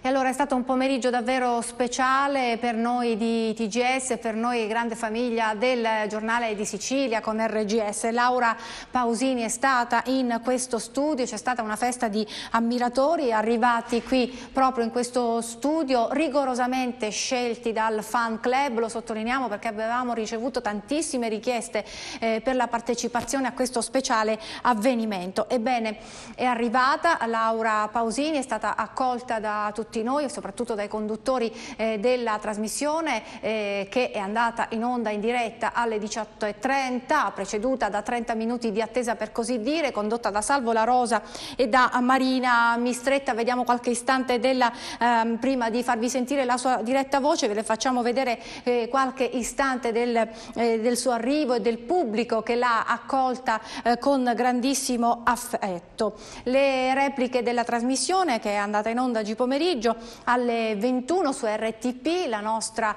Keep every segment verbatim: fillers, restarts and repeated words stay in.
E allora è stato un pomeriggio davvero speciale per noi di T G S, per noi grande famiglia del giornale di Sicilia con R G S. Laura Pausini è stata in questo studio, c'è stata una festa di ammiratori arrivati qui proprio in questo studio, rigorosamente scelti dal fan club, lo sottolineiamo perché avevamo ricevuto tantissime richieste eh, per la partecipazione a questo speciale avvenimento. Ebbene, è arrivata Laura Pausini, è stata accolta da tutti noi, soprattutto dai conduttori eh, della trasmissione eh, che è andata in onda in diretta alle diciotto e trenta, preceduta da trenta minuti di attesa per così dire, condotta da Salvo La Rosa e da Marina Mistretta. Vediamo qualche istante della, eh, prima di farvi sentire la sua diretta voce, ve le facciamo vedere eh, qualche istante del, eh, del suo arrivo e del pubblico che l'ha accolta eh, con grandissimo affetto. Le repliche della trasmissione, che è andata in onda oggi pomeriggio alle ventuno su R T P, la nostra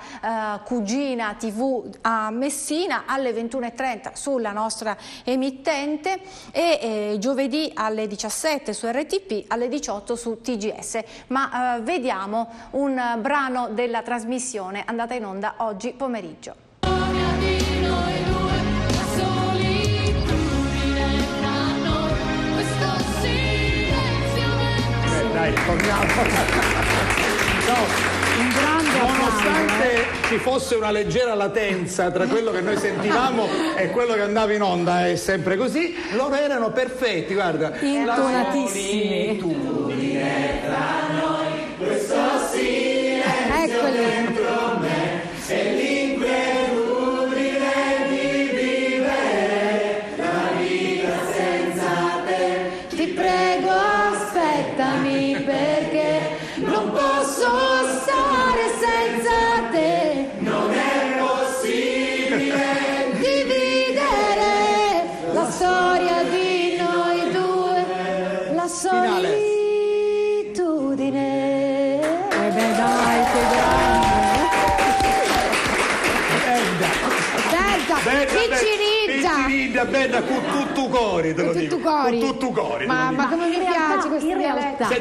eh, cugina T V a Messina, alle ventuno e trenta sulla nostra emittente, e eh, giovedì alle diciassette su R T P, alle diciotto su T G S. Ma eh, vediamo un eh, brano della trasmissione andata in onda oggi pomeriggio. Dai, torniamo. No. Nonostante ci fosse una leggera latenza tra quello che noi sentivamo e quello che andava in onda, è sempre così, loro erano perfetti, guarda. Intonatissimi. Eccoli. Bella, con tutto cori, te lo dico, con tutto cori. Ma, ma come mi piace questa realtà.